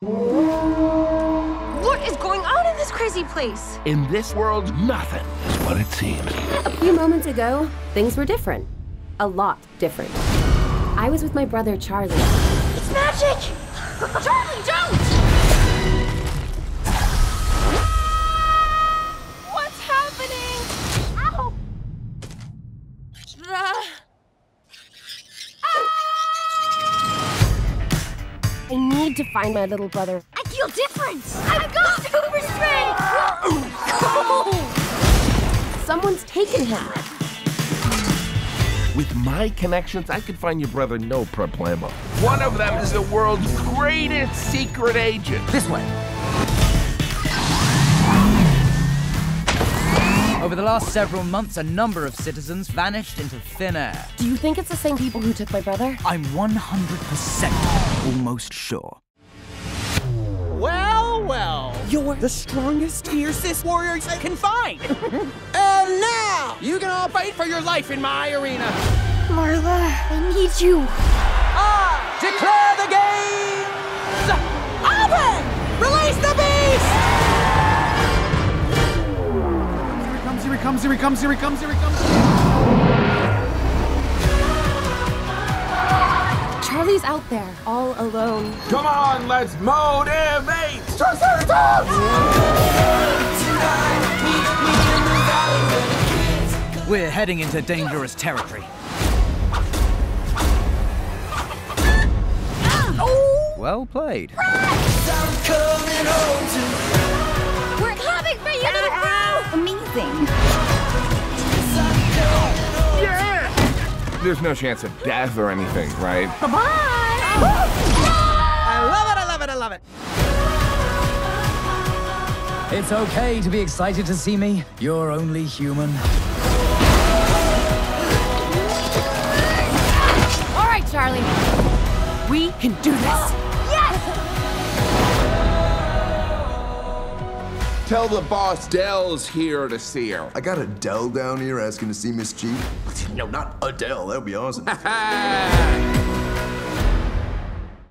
What is going on in this crazy place? In this world, nothing is what it seems. A few moments ago, things were different. A lot different. I was with my brother, Charlie. It's magic! Charlie, don't! What's happening? Ow! I need to find my little brother. I feel different! I've got super strength! Someone's taken him. With my connections, I could find your brother no problemo. One of them is the world's greatest secret agent. This way. Over the last several months, a number of citizens vanished into thin air. Do you think it's the same people who took my brother? I'm 100%. Almost sure. Well, well. You're the strongest, fiercest warriors I can find. And now, you can all fight for your life in my arena. Marla, I need you. I declare the games open! Release the beast! Here he comes, here he comes, here he comes, here he comes, here he comes. Charlie's out there, all alone. Come on, let's motivate! Charceratus! We're heading into dangerous territory. Oh. Well played. We're coming for you, little bro! Amazing. There's no chance of death or anything, right? Bye-bye! I love it, I love it, I love it! It's okay to be excited to see me. You're only human. All right, Charlie. We can do this. Yes! Tell the boss Dell's here to see her. I got Adele down here asking to see Miss Chief. No, not Adele. That would be awesome.